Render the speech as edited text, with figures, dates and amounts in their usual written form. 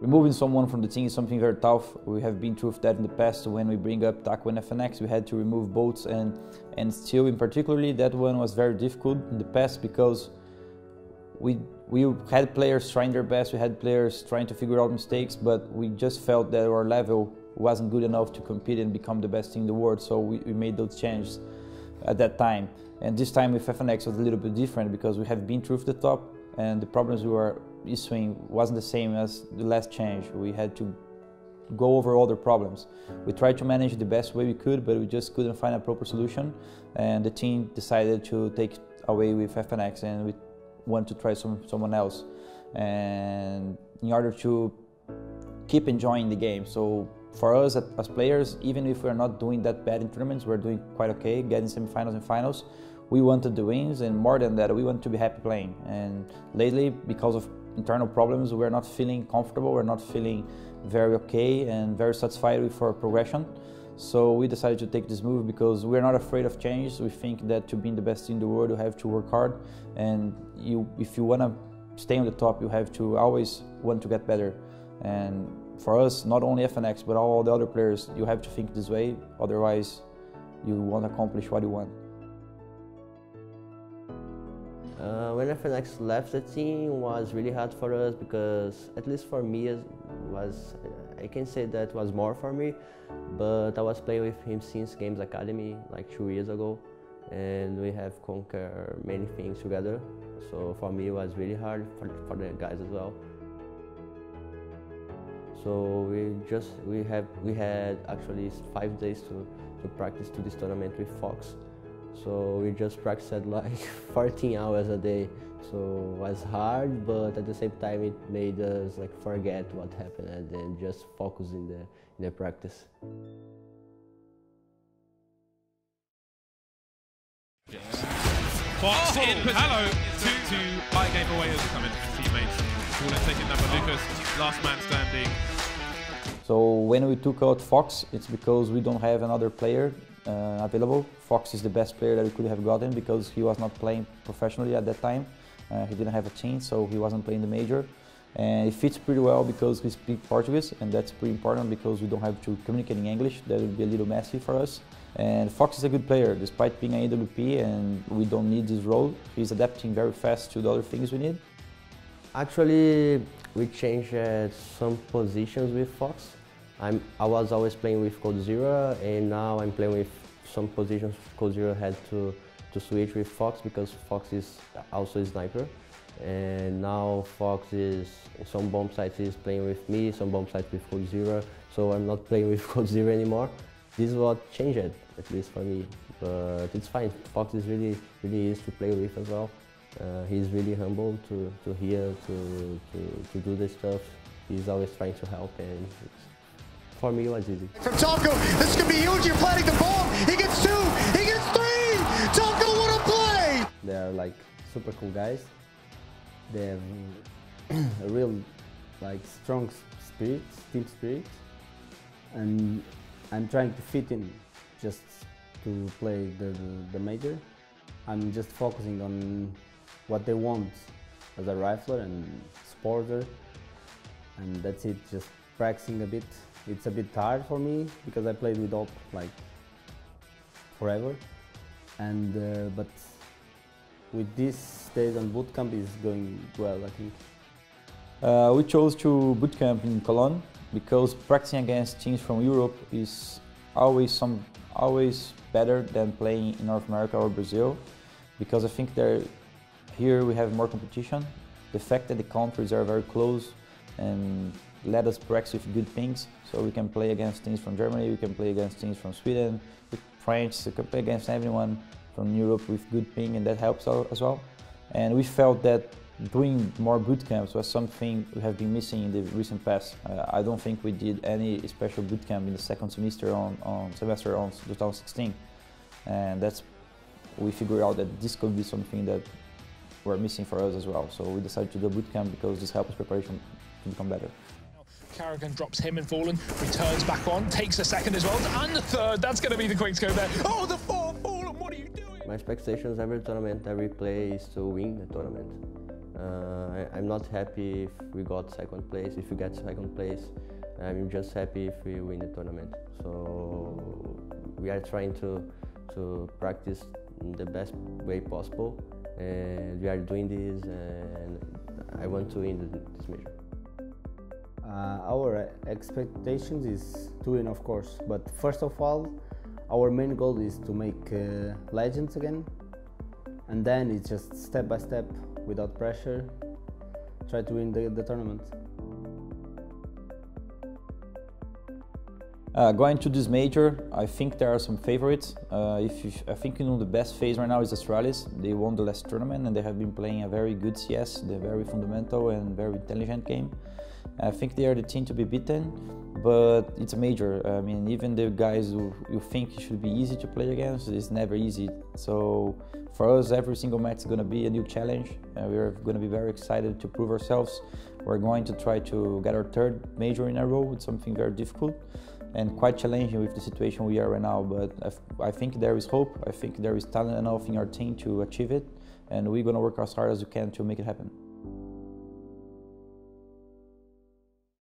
Removing someone from the team is something very tough. We have been through that in the past. When we bring up Taco and FNX, we had to remove Boltz and Steel in particularly. That one was very difficult in the past because we had players trying their best, we had players trying to figure out mistakes, but we just felt that our level wasn't good enough to compete and become the best team in the world, so we made those changes at that time. And this time with FNX was a little bit different because we have been through the top and the problems we were issuing wasn't the same as the last change. We had to go over all the problems. We tried to manage the best way we could, but we just couldn't find a proper solution, and the team decided to take away with FNX and we wanted to try someone else, and in order to keep enjoying the game. So for us as players, even if we're not doing that bad in tournaments, we're doing quite okay, getting semifinals and finals. We wanted the wins, and more than that, we want to be happy playing. And lately, because of internal problems, we're not feeling comfortable, we're not feeling very okay and very satisfied with our progression. So we decided to take this move because we're not afraid of changes. We think that to be the best in the world, you have to work hard. And if you want to stay on the top, you have to always want to get better. And for us, not only FNX, but all the other players, you have to think this way. Otherwise, you won't accomplish what you want. When FNX left the team, it was really hard for us because, at least for me, it was, I can say that it was more for me, but I was playing with him since Games Academy, like 2 years ago, and we have conquered many things together, so for me it was really hard, for the guys as well. So we had actually 5 days to practice to this tournament with Fox. So we just practiced like 14 hours a day, so it was hard, but at the same time it made us like forget what happened and then just focus in the practice. Yes. Fox in position. Hello to by game away as coming teammates. Fallen taking number Lucas, last man standing. So when we took out Fox, it's because we don't have another player available. Fox is the best player that we could have gotten because he was not playing professionally at that time. He didn't have a team, so he wasn't playing the major. And it fits pretty well because we speak Portuguese, and that's pretty important because we don't have to communicate in English. That would be a little messy for us. And Fox is a good player, despite being an AWP, and we don't need this role. He's adapting very fast to the other things we need. Actually, we changed some positions with Fox. I was always playing with coldzera, and now I'm playing with some positions coldzera had to switch with Fox because Fox is also a sniper, and now Fox is some bomb sites is playing with me, some bomb sites with coldzera, so I'm not playing with coldzera anymore. This is what changed, at least for me, but it's fine. Fox is really easy to play with as well. He's really humble to hear, to do this stuff. He's always trying to help, and for me, it was easy. From Taco, this could be huge. You're planting the bomb. He gets 2. He gets 3. Taco, what a play! They are like super cool guys. They have a real, like, strong spirit, team spirit, and I'm trying to fit in just to play the major. I'm just focusing on what they want as a rifler and supporter, and that's it. Just practicing a bit. It's a bit hard for me because I played with OP like forever, and but with this days on bootcamp is going well, I think. We chose to bootcamp in Cologne because practicing against teams from Europe is always better than playing in North America or Brazil, because I think here we have more competition. The fact that the countries are very close and let us practice with good things, so we can play against teams from Germany, we can play against teams from Sweden, with France, we can play against everyone from Europe with good ping, and that helps out as well. And we felt that doing more boot camps was something we have been missing in the recent past. I don't think we did any special boot camp in the second semester on 2016, and we figured out that this could be something that were missing for us as well. So we decided to do boot camp because this helps preparation to become better. Karrigan drops him and Fallen, returns back on, takes a second as well, and the third. That's going to be the quick scope there. Oh, the 4! My expectations every tournament, every play is to win the tournament. I'm not happy if we got second place. If we get second place, I'm just happy if we win the tournament. So we are trying to practice in the best way possible, and we are doing this, and I want to win this major. Our expectations is to win, of course, but first of all, our main goal is to make legends again, and then it's just step by step, without pressure, try to win the tournament. Going to this major, I think there are some favorites. I think the best phase right now is Astralis. They won the last tournament and they have been playing a very good CS. They're very fundamental and very intelligent game. I think they are the team to be beaten, but it's a major. I mean, even the guys who you think it should be easy to play against, it's never easy. So for us, every single match is going to be a new challenge. We are going to be very excited to prove ourselves. We're going to try to get our third major in a row. It's something very difficult and quite challenging with the situation we are right now, but I think there is hope. I think there is talent enough in our team to achieve it, and we're going to work as hard as we can to make it happen.